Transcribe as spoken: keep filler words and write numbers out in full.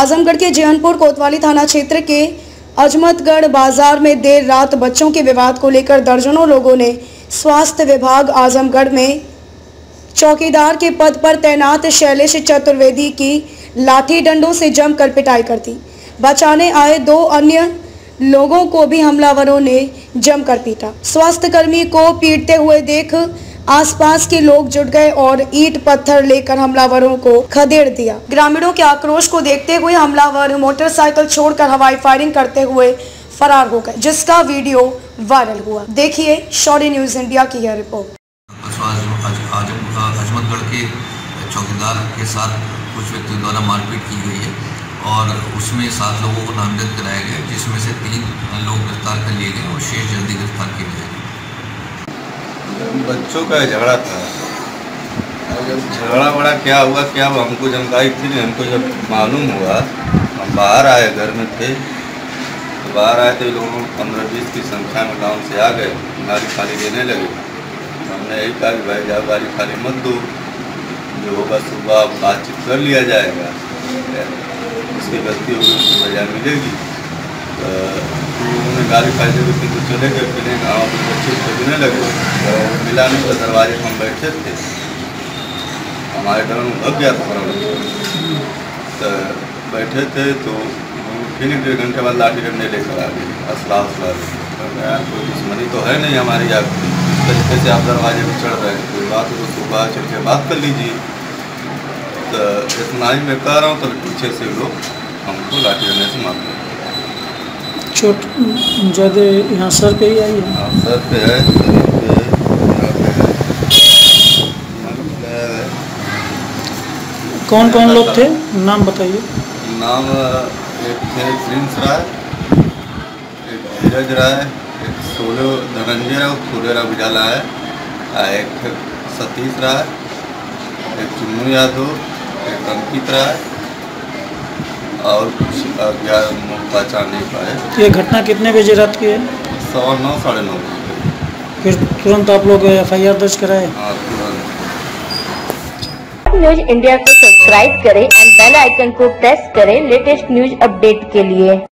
आजमगढ़ के जीयनपुर कोतवाली थाना क्षेत्र के अजमतगढ़ बाजार में देर रात बच्चों के विवाद को लेकर दर्जनों लोगों ने स्वास्थ्य विभाग आजमगढ़ में चौकीदार के पद पर तैनात शैलेश चतुर्वेदी की लाठी डंडों से जमकर पिटाई कर दी। बचाने आए दो अन्य लोगों को भी हमलावरों ने जमकर पीटा। स्वास्थ्यकर्मी को पीटते हुए देख आसपास के लोग जुट गए और ईंट पत्थर लेकर हमलावरों को खदेड़ दिया। ग्रामीणों के आक्रोश को देखते हुए हमलावर मोटरसाइकिल छोड़कर हवाई फायरिंग करते हुए फरार हो गए, जिसका वीडियो वायरल हुआ। देखिए शौर्य न्यूज इंडिया की यह रिपोर्ट। आजमगढ़ के चौकीदार के साथ कुछ व्यक्तियों द्वारा मारपीट की गई है और उसमें सात लोगों को नामजद कराया गया, जिसमें से तीन लोग गिरफ्तार कर लिए गए और शेष जल्दी गिरफ्तार किए गए। बच्चों का झगड़ा था और जब झगड़ा बड़ा क्या हुआ क्या हुआ हमको जानकारी थी नहीं, हमको जब मालूम हुआ हम बाहर आए, घर में थे तो बाहर आए थे, लोगों पंद्रह बीस की संख्या में गाँव से आ गए, गाड़ी खाली देने लगे। हमने यही कहा भाई जाओ गाड़ी खाली मत दो, जो होगा सुबह बातचीत कर लिया जाएगा, उसकी गलती होगी उसकी सजा मिलेगी। उन्होंने गाली खाते हुए फिर तो चले गए, फिर गाँव में बच्चे खोजने लगे और मिला नहीं तो दरवाजे पर हम बैठे थे, हमारे घर में भग गया था, तो बैठे थे तो फिर डेढ़ घंटे बाद लाठी डंडे लेकर आ गए। असला असला कोई दुश्मनी तो है नहीं हमारी, आप तरीके से आप दरवाजे पर चढ़ रहे हैं, कोई बात हो सुबह चढ़ के बात कर लीजिए। तो इतना ही मैं कह रहा हूँ, तो पीछे से लोग हमको लाठी डंडे से मारते हैं। चोट ज़्यादा यहाँ सर पे ही आई है। हाँ सर पे है, शरीर पे है, कौन कौन लोग थे नाम बताइए। नाम एक थे प्रिंस राय, एक धीरज राय, एक सूर्य धनंजय राव सूर्य राव उजाला है, एक सतीश राय, एक चुन्नू यादव, एक अंकित राय और कुछ पहचान नहीं पाए। ये घटना कितने बजे रात की है? सवा नौ साढ़े नौ बजे। फिर तुरंत आप लोग एफ आई आर दर्ज कराए? हाँ तुरंत। न्यूज इंडिया को सब्सक्राइब करें और बेल आइकन को प्रेस करें लेटेस्ट न्यूज अपडेट के लिए।